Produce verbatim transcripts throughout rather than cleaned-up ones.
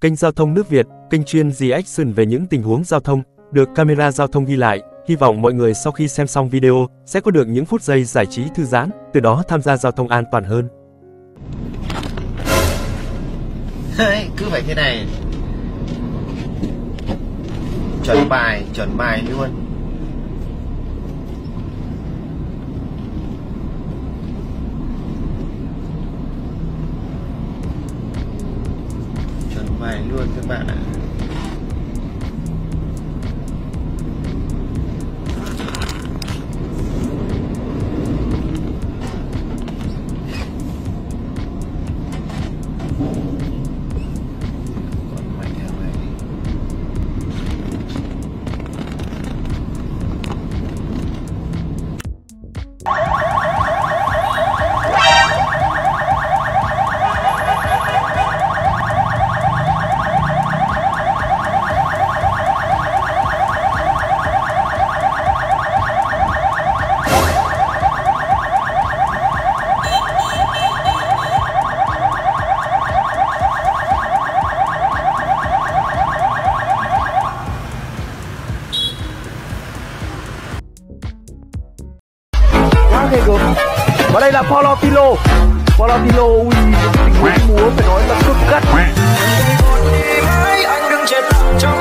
Kênh Giao thông nước Việt, kênh chuyên reaction về những tình huống giao thông được camera giao thông ghi lại. Hy vọng mọi người sau khi xem xong video sẽ có được những phút giây giải trí thư giãn, từ đó tham gia giao thông an toàn hơn. Đấy, cứ phải thế này. Chuẩn bài, chuẩn bài luôn. Chuẩn bài luôn các bạn ạ. Và đây là Polotilo, Polotilo ui, tình múa phải nói là cực cắt. Anh đừng chết trong.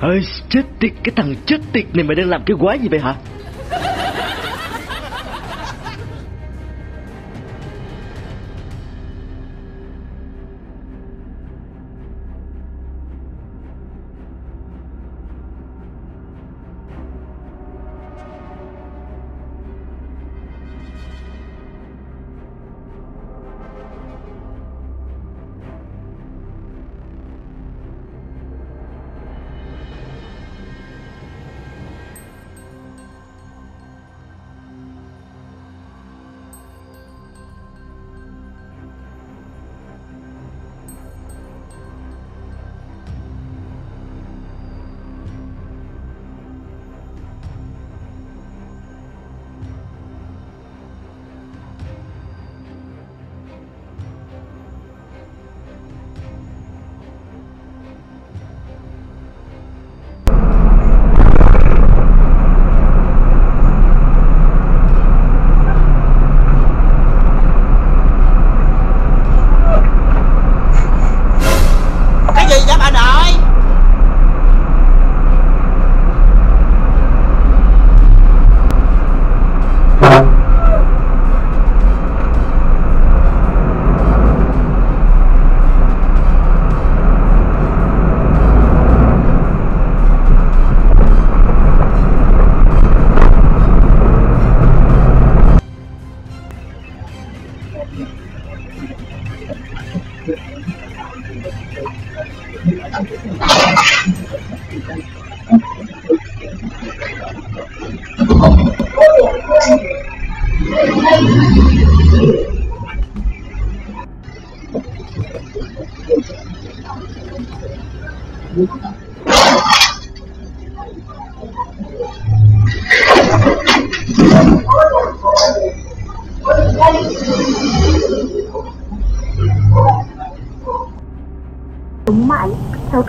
Ơi chết tiệt, cái thằng chết tiệt này mày đang làm cái quái gì vậy hả?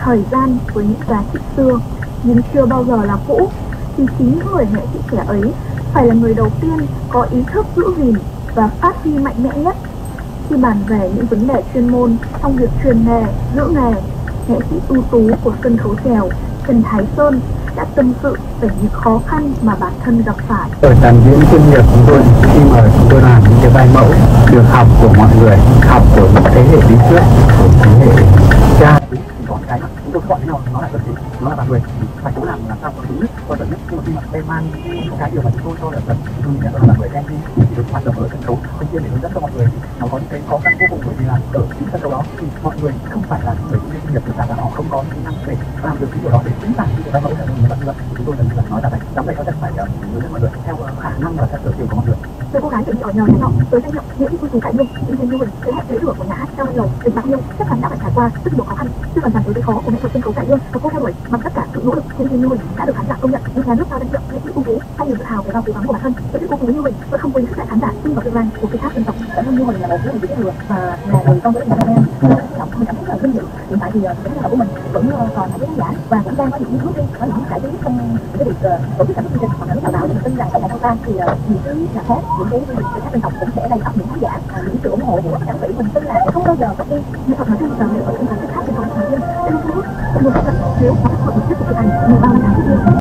thời gian với những giá trị xưa nhưng chưa bao giờ là cũ, thì chính người nghệ sĩ trẻ ấy phải là người đầu tiên có ý thức giữ gìn và phát huy mạnh mẽ nhất. Khi bàn về những vấn đề chuyên môn trong việc truyền nghề, giữ nghề, nghệ sĩ ưu tú của sân khấu chèo Trần Thái Sơn đã tâm sự về những khó khăn mà bản thân gặp phải. Ở dàn diễn chuyên nghiệp chúng tôi, khi mà chúng tôi làm những cái vai mẫu được học của mọi người, học của những thế hệ đi trước, của thế hệ cha, có cái chúng tôi gọi nhau nó là vật lý, nó là bản quyền, phải cố làm làm sao có đúng nhất, quan trọng nhất. Nhưng mà khi mà em mang cái điều mà chúng tôi cho là thật, tôi nghĩ là người em đi thì được hoạt động ở sân khấu, tuy nhiên để hướng dẫn cho mọi người thì nó có những cái khó khăn vô cùng, bởi vì là ở những sân khấu đó thì mọi người không phải là người chuyên nghiệp, tất cả là họ không có kỹ năng để làm được cái điều đó, để chính bản cái vai mẫu là người bạn. Chúng tôi lần lượt nói là này, đóng này nó sẽ phải hướng dẫn mọi người theo khả năng và theo sở trường của mọi người. Tôi cố gắng để đi ở nhờ thế nào, tôi sẽ nhận những quy trình cá nhân, những nhân viên, thế hệ lưỡi lửa của nhà trong nhiều tình bạn yêu, chắc chắn đã phải trải qua rất nhiều khó khăn, chứ còn rằng đối với khó của nghệ thuật sân khấu cải lương, và cô theo đuổi bằng tất cả sự nỗ lực, nhân viên như mình đã được khán giả công nhận, được nhà nước trao danh hiệu nghệ sĩ ưu tú, hay niềm tự hào về lòng cố gắng của bản thân. Với những cô gái như mình, tôi không quên sức lại khán giả tin vào tương lai của cái khác dân tộc. Bản thân như mình là một người dễ lừa và là người con với những anh em, lòng không cảm thấy là vinh dự. Hiện tại thì cái hoạt động của mình vẫn còn là với khán giả và cũng đang có những bước đi, có những cải tiến trong cái việc tổ chức các chương trình hoặc là đào tạo những tin rằng tại Hà Nội thì nhiều thứ là khác, những cái người các dân tộc cũng sẽ đầy ắp những khán giả, những sự ủng hộ của các vị mình tin là không bao giờ có đi nghệ thuật nói chung và nghệ thuật nói chung khác trên toàn thế giới. Đang thu hút một sự thiếu của các hội tổ chức thực hành mười ba tháng trước.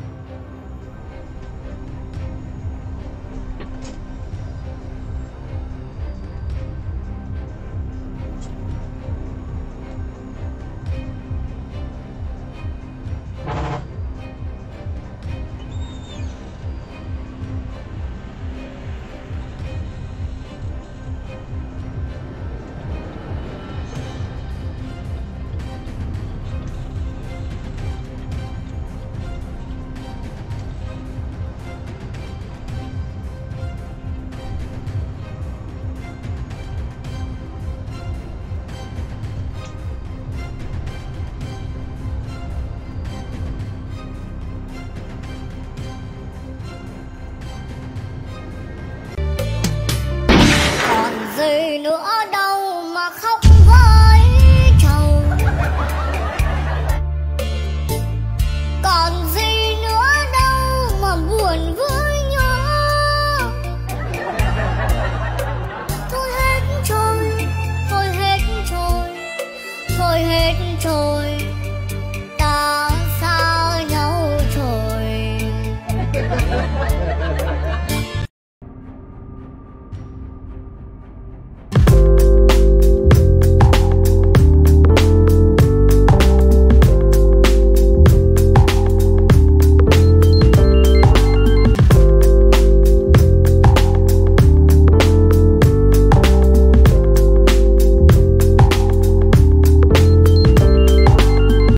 Nữa đó